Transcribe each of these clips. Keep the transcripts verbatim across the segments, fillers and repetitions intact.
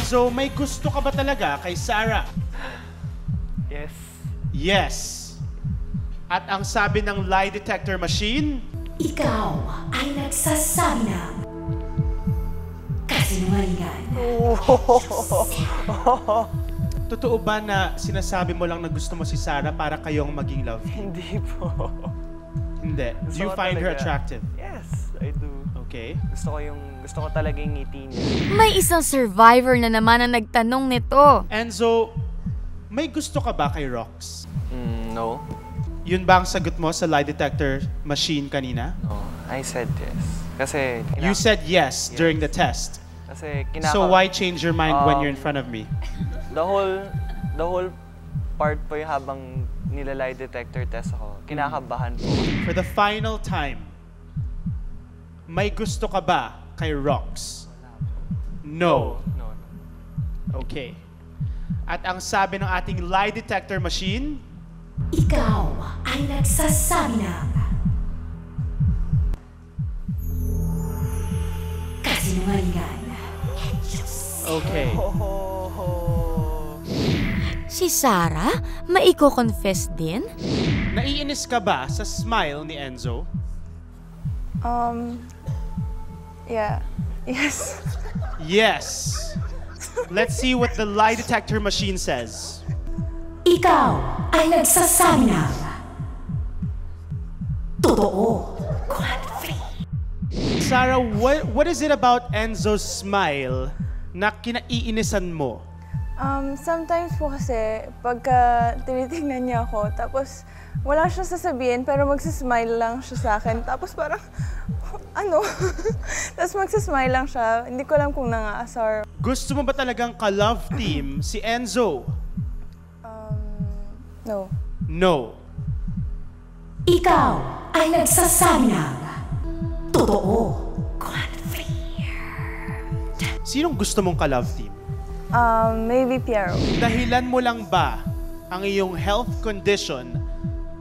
Enzo, may gusto ka ba talaga kay Sarah? Yes. Yes. At ang sabi ng lie detector machine? Ikaw ay nagsasabi ng kasinungalingan. Oh. Totoo ba na sinasabi mo lang na gusto mo si Sarah para kayong maging love? Hindi po. Hindi. Gusto do you find talaga. her attractive? Yes, I do. Okay. Gusto ko yung, gusto ko talaga yung ngiti niya. May isang survivor na naman ang nagtanong nito. Enzo, may gusto ka ba kay Rox? Mm, no. Yun ba ang sagot mo sa lie detector machine kanina? No, I said yes. Kasi... You said yes, yes during the test. Kasi so why change your mind um, when you're in front of me? The whole, the whole part po yung habang nila lie detector test ako, kinakabahan po. For the final time, may gusto ka ba kay Rox? No. No, no, no. Okay. At ang sabi ng ating lie detector machine? Ikaw ay nagsasabi ng kasinungalingan. Okay. Si Sarah, maiko-confess din? Naiinis ka ba sa smile ni Enzo? Um... Yeah. Yes. Yes. Let's see what the lie detector machine says. Ikaw ay nagsasabi ng totoo. Sarah, what, what is it about Enzo's smile na kinaiinisan mo? Um, sometimes po kasi pagka tinitingnan niya ako, tapos wala siya sasabihin pero magsasmile lang siya sa akin. Tapos parang, ano? Tapos magsasmile lang siya. Hindi ko alam kung nangaasar. Gusto mo ba talagang ka-love team si Enzo? Um, no. No. Ikaw ay nagsasabi ng totoo. Sinong gusto mong ka-love team? Um, maybe Piero. Dahilan mo lang ba ang iyong health condition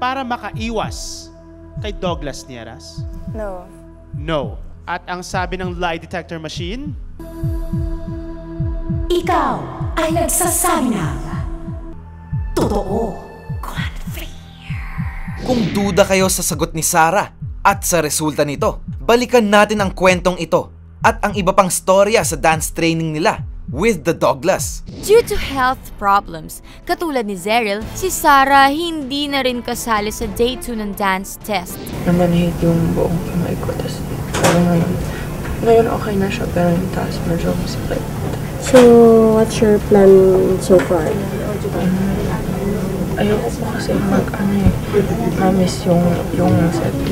para makaiwas kay Douglas Nieras? No. No. At ang sabi ng lie detector machine? Ikaw ay nagsasabi ng totoo. Kung duda kayo sa sagot ni Sarah at sa resulta nito, balikan natin ang kwentong ito at ang iba pang storya sa dance training nila with the Douglas. Due to health problems, katulad ni Zeryl, si Sarah hindi na rin kasali sa day two ng dance test. Namanhid yung buong kamay ko, tapos parang ngayon, ngayon okay na siya, pero yung taas medyo masakit. So, what's your plan so far? Um, ayoko po kasi mag-ano eh, promise yung, yung,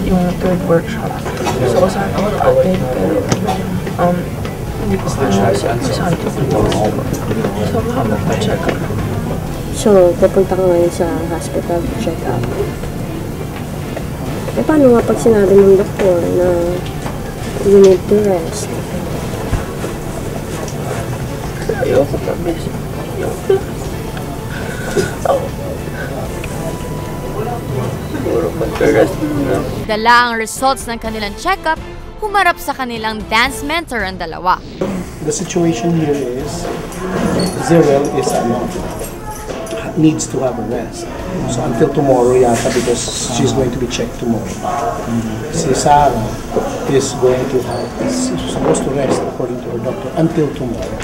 yung third workshop. So, saan ako attend, pero um, so, papunta ka ngayon sa hospital to check up. E paano nga pag sinabi ng doktor na you need to rest? Ayoko na, miss. Ayoko na. Siguro mag-rest na. Dala ang results ng kanilang check-up, humarap sa kanilang dance mentor ang dalawa. The situation here is, Zeryl is, ano, needs to have a rest. So until tomorrow yata because she's going to be checked tomorrow. Si Sarah is going to have, is supposed to rest according to her doctor until tomorrow.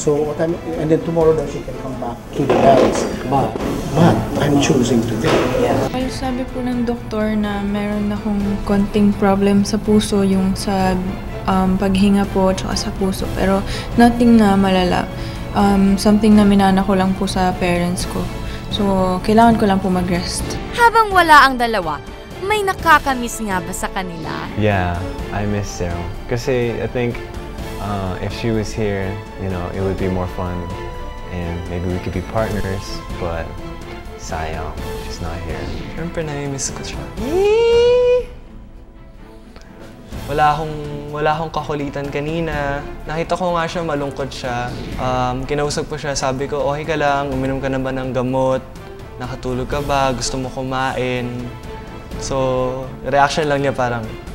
So what I'm, and then tomorrow then she can come back to the dance. But, but I'm choosing today. Yeah. Ay, sabi po ng doktor na meron akong konting problem sa puso, yung sa um, paghinga po at sa puso. Pero nothing na malala. Um, something na minana ko lang po sa parents ko. So kailangan ko lang po mag-rest. Habang wala ang dalawa, may nakakamiss nga ba sa kanila? Yeah, I miss Sarah. Kasi I think... Uh, if she was here, you know, it would be more fun and maybe we could be partners, but sayang, she's not here. Siyempre nami-miss ko siya. Yee! Wala akong, wala akong kakulitan kanina. Nakita ko nga siya, malungkot siya. Um, kinausap ko siya, sabi ko, okay ka lang, uminom ka na ba ng gamot? Nakatulog ka ba? Gusto mo kumain? So, reaction lang niya parang,